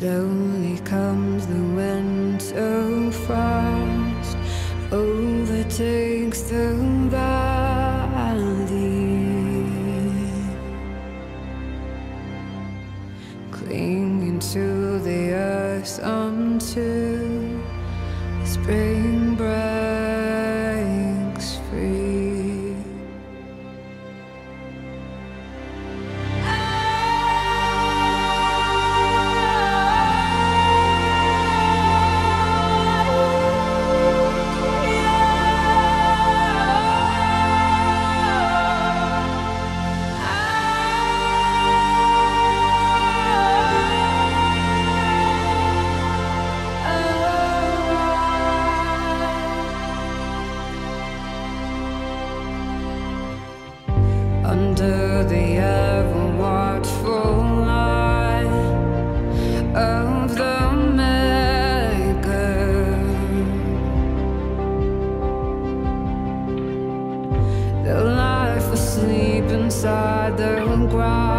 Slowly comes the wind, so fast overtakes the valley, clinging to the earth until spring breaks free. Under the ever-watchful eye of the maker, the life asleep inside the ground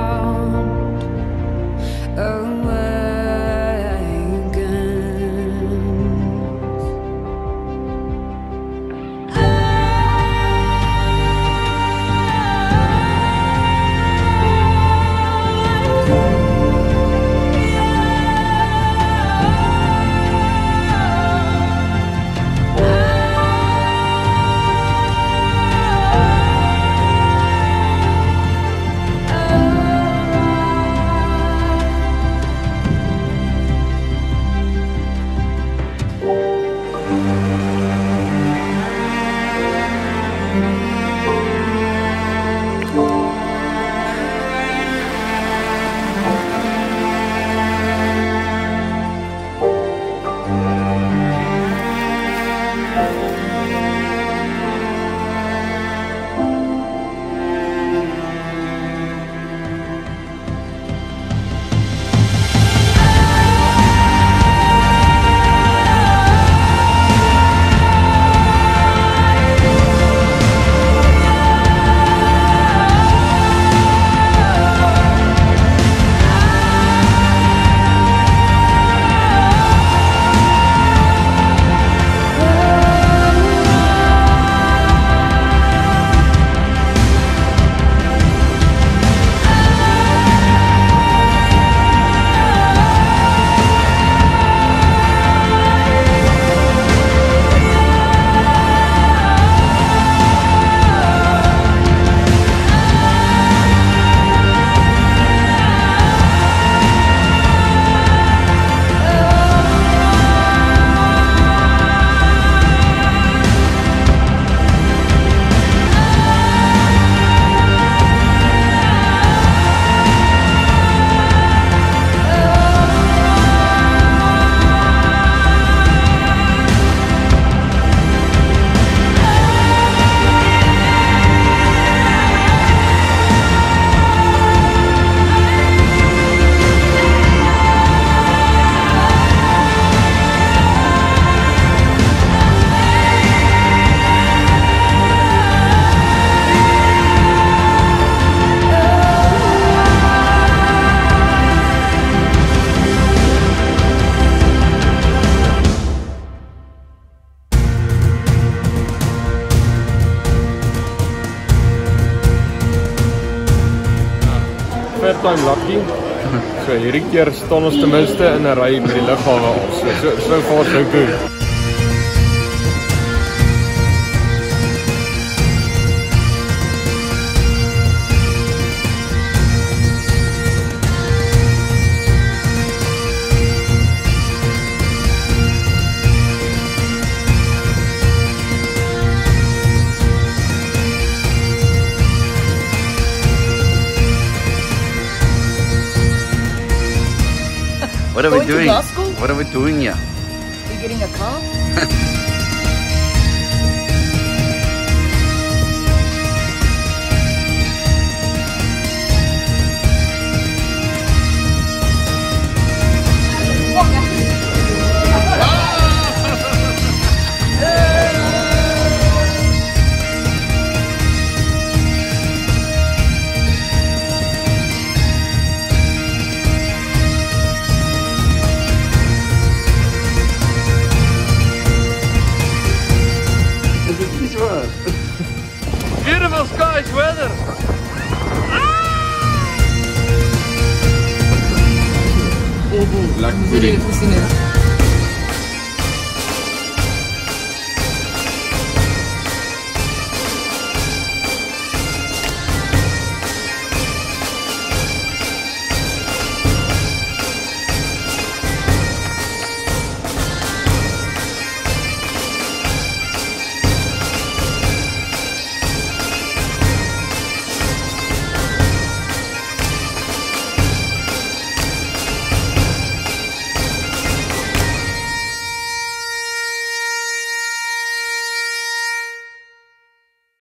First time lucky. So hierdie keer staan ons ten minste in 'n ry by die lughawe af. So far so good. What are we doing? What are we doing here? We're getting a car? Vous allez la pousser.